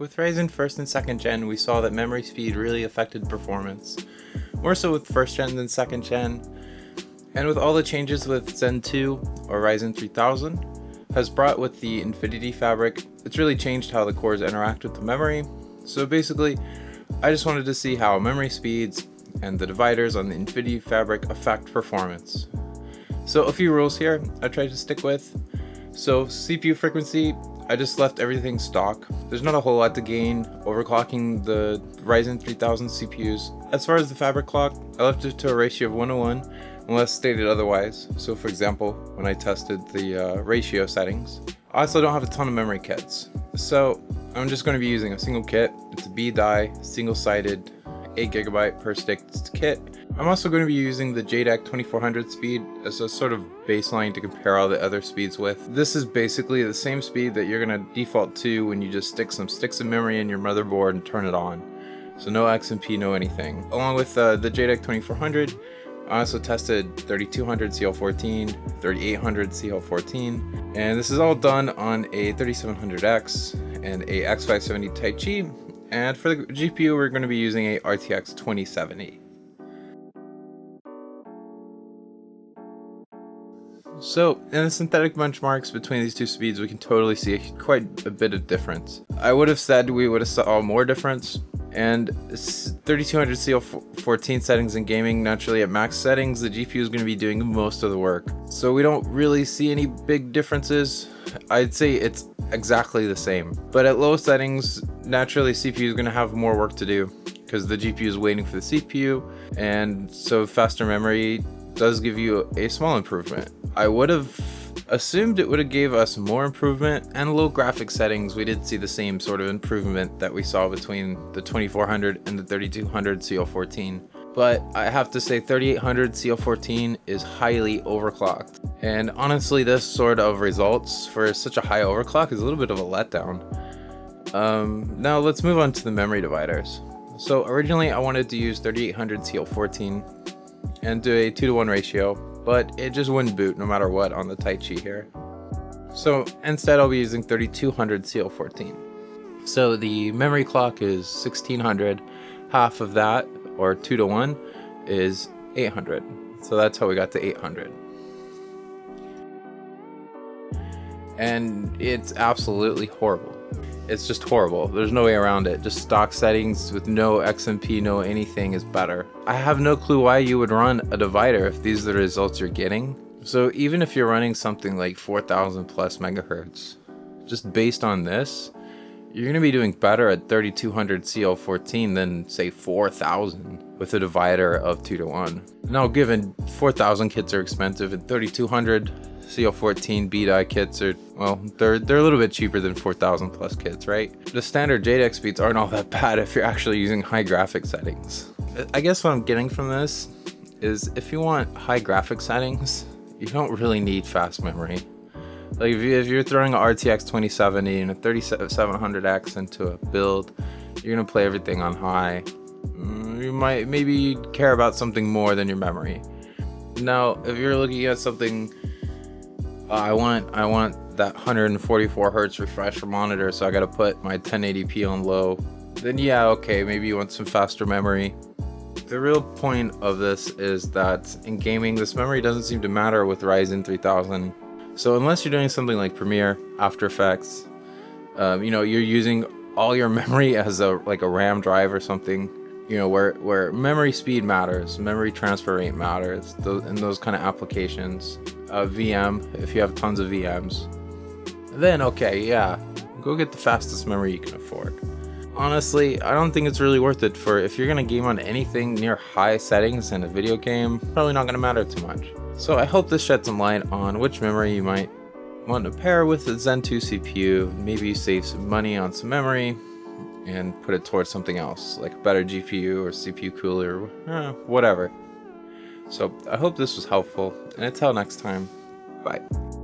With Ryzen 1st and 2nd gen, we saw that memory speed really affected performance, more so with 1st gen than 2nd gen, and with all the changes with Zen 2, or Ryzen 3000, has brought with the Infinity Fabric, it's really changed how the cores interact with the memory. So basically, I just wanted to see how memory speeds and the dividers on the Infinity Fabric affect performance. So a few rules here I tried to stick with. So CPU frequency, I just left everything stock. There's not a whole lot to gain overclocking the Ryzen 3000 CPUs. As far as the fabric clock, I left it to a ratio of 1:1, unless stated otherwise. So for example, when I tested the ratio settings, I also don't have a ton of memory kits. So I'm just going to be using a single kit. It's a B-die, single-sided, 8GB per stick kit. I'm also going to be using the JEDEC 2400 speed as a sort of baseline to compare all the other speeds with. This is basically the same speed that you're going to default to when you just stick some sticks of memory in your motherboard and turn it on. So no XMP, no anything. Along with the JEDEC 2400, I also tested 3200 CL14, 3800 CL14, and this is all done on a 3700X and a X570 Taichi, and for the GPU we're going to be using a RTX 2070. So in the synthetic benchmarks between these two speeds, we can totally see quite a bit of difference. I would have said we would have saw more difference, and 3200 CL14 settings in gaming, naturally at max settings, the GPU is going to be doing most of the work. So we don't really see any big differences. I'd say it's exactly the same. But at low settings, naturally CPU is going to have more work to do because the GPU is waiting for the CPU, and so faster memory does give you a small improvement. I would have assumed it would have gave us more improvement, and low graphics settings we did see the same sort of improvement that we saw between the 2400 and the 3200 CL14. But I have to say 3800 CL14 is highly overclocked, and honestly this sort of results for such a high overclock is a little bit of a letdown. Now let's move on to the memory dividers. So originally I wanted to use 3800 CL14 and do a 2:1 ratio, but it just wouldn't boot no matter what on the Taichi here. So instead I'll be using 3200 CL14. So the memory clock is 1600, half of that, or 2:1, is 800. So that's how we got to 800. And it's absolutely horrible. It's just horrible. There's no way around it. Just stock settings with no XMP, no anything is better. I have no clue why you would run a divider if these are the results you're getting. So even if you're running something like 4000 plus megahertz, just based on this, you're going to be doing better at 3200 CL14 than say 4000 with a divider of 2:1. Now given 4000 kits are expensive and 3200 CL14 B-die kits are, well, they're a little bit cheaper than 4000 plus kits, right? The standard JEDEC speeds aren't all that bad if you're actually using high graphic settings. I guess what I'm getting from this is if you want high graphic settings, you don't really need fast memory. Like if you're throwing an RTX 2070 and a 3700X into a build, you're gonna play everything on high. You might maybe care about something more than your memory. Now, if you're looking at something, I want that 144 hertz refresh monitor, so I gotta put my 1080p on low. Then yeah, okay, maybe you want some faster memory. The real point of this is that in gaming, this memory doesn't seem to matter with Ryzen 3000. So unless you're doing something like Premiere, After Effects, you know, you're using all your memory as like a RAM drive or something, you know, where memory speed matters, memory transfer rate matters, in those kind of applications. VM, if you have tons of VMs, then okay, yeah, go get the fastest memory you can afford. Honestly, I don't think it's really worth it for if you're gonna game on anything near high settings in a video game, probably not gonna matter too much. So I hope this shed some light on which memory you might want to pair with the Zen 2 CPU. Maybe you save some money on some memory and put it towards something else, like a better GPU or CPU cooler, whatever. So I hope this was helpful, and until next time, bye.